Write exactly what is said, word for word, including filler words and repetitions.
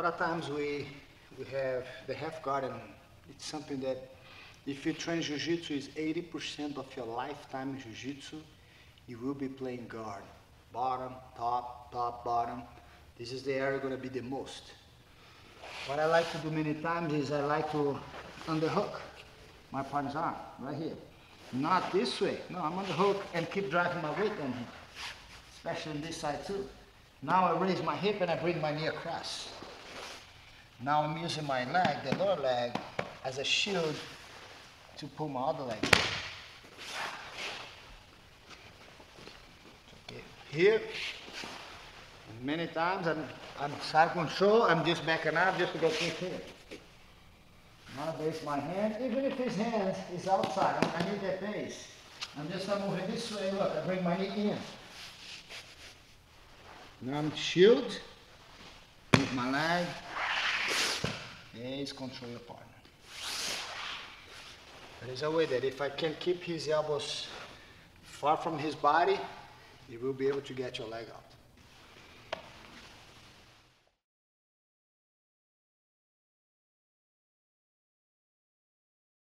lot of times we, we have the half garden. It's something that if you train jiu-jitsu, it's eighty percent of your lifetime in jiu-jitsu, you will be playing guard. Bottom, top, top, bottom. This is the area going to be the most. What I like to do many times is I like to underhook my partner's arm, right here. Not this way. No, I'm on the hook and keep driving my weight down here. Especially on this side too. Now I raise my hip and I bring my knee across. Now I'm using my leg, the lower leg, as a shield to pull my other leg. Okay. Here, many times I'm, I'm side control, I'm just backing up just to go quick here. Now I base my hand, even if his hand is outside, I, I need that base. I'm just not moving this way, look, I bring my knee in. Now I'm shield, with my leg, base, control your partner. There is a way that if I can keep his elbows far from his body, he will be able to get your leg up.